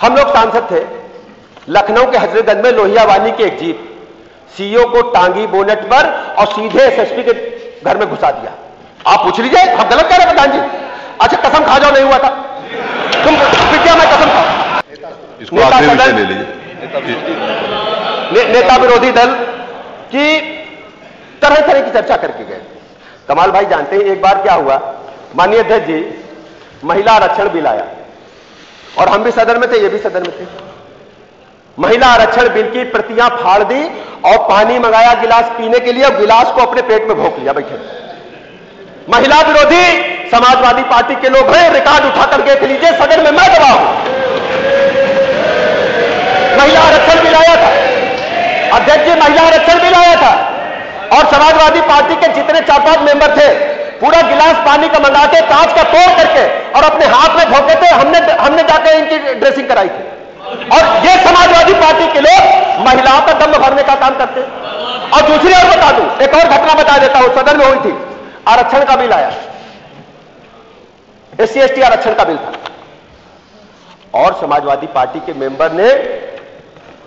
हम लोग सांसद थे, लखनऊ के हजरतगंज में लोहिया वाली की एक जीप सीईओ को टांगी बोनेट पर और सीधे एसएसपी के घर में घुसा दिया। आप पूछ लीजिए हम गलत कह रहे हैं प्रधान जी? अच्छा कसम खा जाओ नहीं हुआ था, तुम क्या मैं कसम खाऊ। नेता विरोधी दल की तरह तरह की चर्चा करके गए। कमाल भाई जानते हैं एक बार क्या हुआ, माननीय अध्यक्ष जी महिला आरक्षण बिल आया और हम भी सदन में थे, ये भी सदन में थे। महिला आरक्षण बिल की प्रतियां फाड़ दी और पानी मंगाया गिलास पीने के लिए, गिलास को अपने पेट में भोंक लिया बैठे। महिला विरोधी समाजवादी पार्टी के लोग हैं, रिकॉर्ड उठाकर देख लीजिए, सदन में मैं गवाह हूं। महिला आरक्षण बिल आया था अध्यक्ष जी, महिला आरक्षण बिल आया था और समाजवादी पार्टी के जितने 4-5 मेंबर थे पूरा गिलास पानी का मंगा के कांच का तोड़ करके और अपने हाथ में भोंके थे। हमने जाकर इनकी ड्रेसिंग कराई थी। और ये समाजवादी पार्टी के लोग महिलाओं का दम भरने का काम करते। और दूसरी और बता दूं, एक और घटना बता देता हूं, सदन में हुई थी। आरक्षण का बिल आया, SC ST आरक्षण का बिल था और समाजवादी पार्टी के मेंबर ने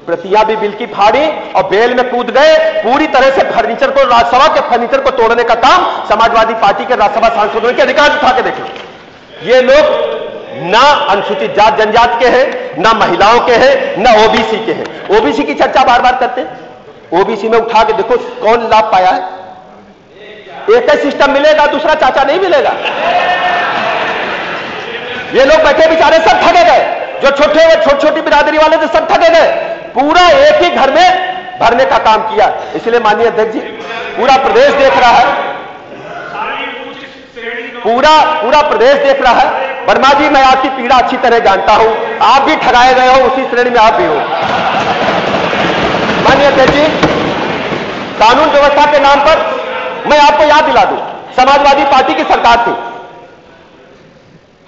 प्रतियां भी बिल की फाड़ी और बेल में कूद गए। पूरी तरह से फर्नीचर को, राज्यसभा के फर्नीचर को तोड़ने का काम समाजवादी पार्टी के राज्यसभा सांसदों के अधिकार उठा के देखें। ये लोग ना अनुसूचित जात जनजाति के हैं, ना महिलाओं के हैं, ना ओबीसी के हैं। ओबीसी की चर्चा बार बार करते हैं, ओबीसी में उठा के देखो कौन लाभ पाया है। एक ही सिस्टम मिलेगा, दूसरा चाचा नहीं मिलेगा। ये लोग बैठे बेचारे सब ठगे गए, जो छोटी बिरादरी वाले थे सब ठगे गए। पूरा एक ही घर में भरने का काम किया। इसलिए माननीय अध्यक्ष जी पूरा प्रदेश देख रहा है, पूरा प्रदेश देख रहा है। वर्मा जी मैं आपकी पीड़ा अच्छी तरह जानता हूं, आप भी ठगाए गए हो, उसी श्रेणी में आप भी हो। माननीय अध्यक्ष जी कानून व्यवस्था के नाम पर मैं आपको याद दिला दूं, समाजवादी पार्टी की सरकार थी,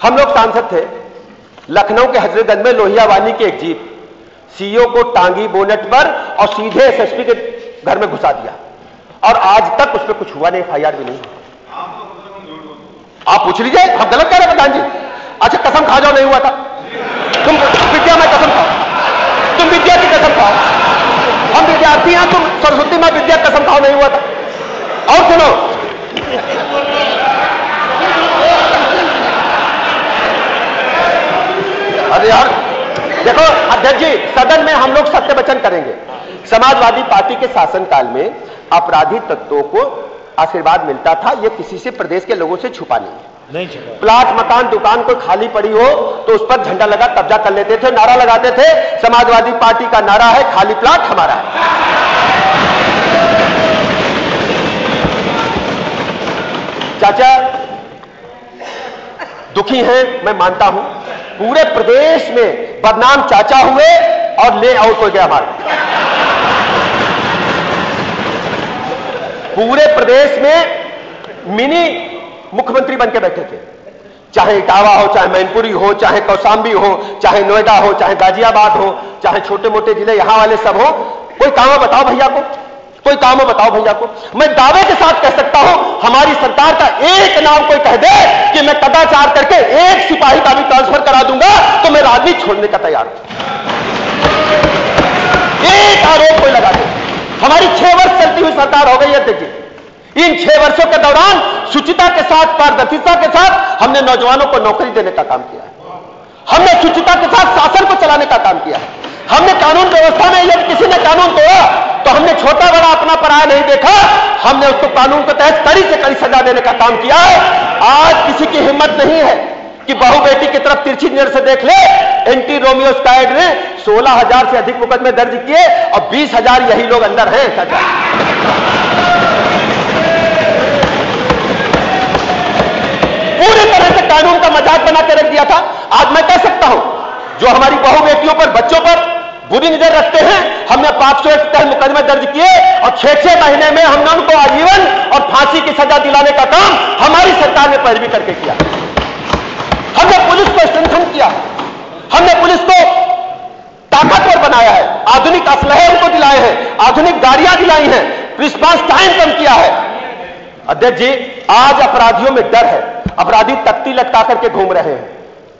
हम लोग सांसद थे। लखनऊ के हजरतगंज में लोहिया वाली की एक जीप सीईओ को टांगी बोनेट पर और सीधे एसएसपी के घर में घुसा दिया और आज तक उस पर कुछ हुआ नहीं, FIR भी नहीं। आप पूछ लीजिए हम गलत कह रहे हैं प्रधान जी? अच्छा कसम खा जाओ नहीं हुआ था, तुम विद्या में कसम खाओ, तुम विद्या की कसम खाओ। हम विद्यार्थी हैं, तुम सरस्वती में विद्या कसम खाओ नहीं हुआ था। और सुनो अरे यार देखो अध्यक्ष जी, सदन में हम लोग सत्य वचन करेंगे। समाजवादी पार्टी के शासनकाल में अपराधी तत्वों को आशीर्वाद मिलता था, यह किसी से प्रदेश के लोगों से छुपा नहीं है। प्लाट मकान दुकान कोई खाली पड़ी हो तो उस पर झंडा लगा कब्जा कर लेते थे, नारा लगाते थे। समाजवादी पार्टी का नारा है खाली प्लाट हमारा है। चाचा दुखी हैं मैं मानता हूं, पूरे प्रदेश में बदनाम चाचा हुए और ले आउट हो गया हमारा। पूरे प्रदेश में मिनी मुख्यमंत्री बनके बैठे थे, चाहे इटावा हो, चाहे मैनपुरी हो, चाहे कौशाम्बी हो, चाहे नोएडा हो, चाहे गाजियाबाद हो, चाहे छोटे मोटे जिले यहां वाले सब हो। कोई काम बताओ भैया को, कोई काम बताओ भैया को। मैं दावे के साथ कह सकता हूं हमारी सरकार का एक नाम कोई कह दे कि मैं कदाचार करके एक सिपाही का भी ट्रांसफर करा दूंगा तो मैं राजनीति छोड़ने का तैयार हूं। एक आरोप कोई लगा दे। हमारी 6 वर्ष चलती हुई सरकार हो गई है अध्यक्ष जी। इन 6 वर्षों के दौरान शुचिता के साथ, पारदर्शिता के साथ हमने नौजवानों को नौकरी देने का काम किया है, हमने शुचिता के साथ शासन को चलाने का काम किया है। हमने कानून व्यवस्था में यदि किसी ने कानून तोड़ा तो हमने छोटा बड़ा अपना पराया नहीं देखा, हमने उसको कानून के तहत कड़ी से कड़ी सजा देने का काम किया है। आज किसी की हिम्मत नहीं है कि बहू बेटी की तरफ तिरछी नजर से देख ले। एंटी रोमियो स्क्वाड ने 16,000 से अधिक मुकदमे दर्ज किए और 20,000 यही लोग अंदर हैं। सजा पूरी तरह से कानून का मजाक बना के रख दिया था। आज मैं कह सकता हूं जो हमारी बहू बेटियों पर, बच्चों पर बुरी नजर रखते हैं, हमने 500 के तहत मुकदमे दर्ज किए और 6-6 महीने में हमने उनको आजीवन और फांसी की सजा दिलाने का काम हमारी सरकार ने पहल भी करके किया। हमने पुलिस को स्ट्रेंथन किया, हमने पुलिस को ताकतवर बनाया है, आधुनिक असलहे उनको दिलाए हैं, आधुनिक गाड़ियां दिलाई हैं, क्रिस्पांस टाइम कम किया है। अध्यक्ष जी आज अपराधियों में डर है, अपराधी तख्ती लटका करके घूम रहे हैं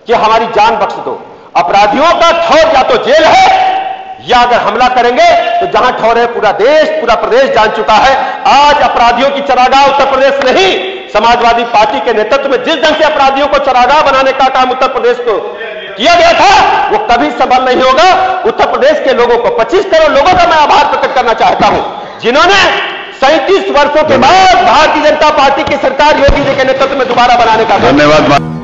कि हमारी जान बख्श दो, अपराधियों का ठौर या तो जेल है या अगर हमला करेंगे तो जहां ठौर है पूरा देश पूरा प्रदेश जान चुका है। आज अपराधियों की चरागाह उत्तर प्रदेश नहीं, समाजवादी पार्टी के नेतृत्व में जिस ढंग से अपराधियों को चरागाह बनाने का काम उत्तर प्रदेश को किया गया था वो कभी सफल नहीं होगा। उत्तर प्रदेश के लोगों को 25 करोड़ लोगों का मैं आभार प्रकट करना चाहता हूं जिन्होंने 37 वर्षों के बाद भारतीय जनता पार्टी की सरकार योगी जी के नेतृत्व में दोबारा बनाने का धन्यवाद।